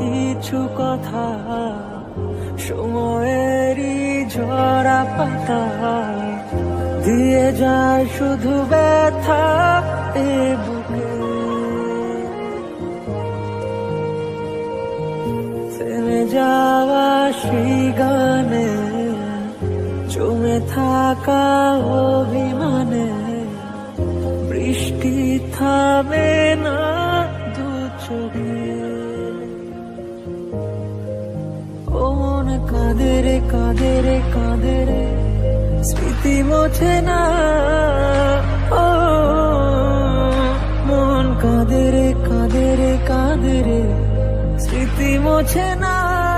কিছু কথা সময়েরই ঝরা পাতা দিয়ে যায় শুধু ব্যথা এ বুকে থেমে যাওয়া সেই গানে জমে থাকা অভিমানে বৃষ্টি থামে না দু চোখে ওন কাঁদে রে কাঁদে রে কাঁদে রে স্মৃতি মোছে না ও মন কাঁদে রে কাঁদে রে কাঁদে রে স্মৃতি মোছে না।